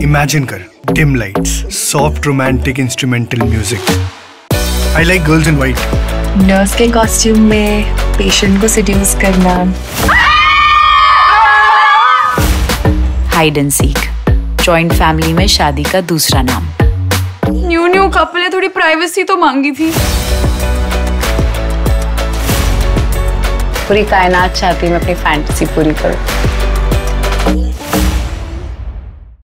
Imagine kar, dim lights, soft romantic instrumental music. I like girls in white. Nurse ke costume mein patient ko seduce karna. Hide and seek. Joint family mein शादी का दूसरा नाम. New couple ने थोड़ी privacy तो मांगी थी. पूरी कायनात चाहती मैं अपनी फैंटेसी पूरी करूं.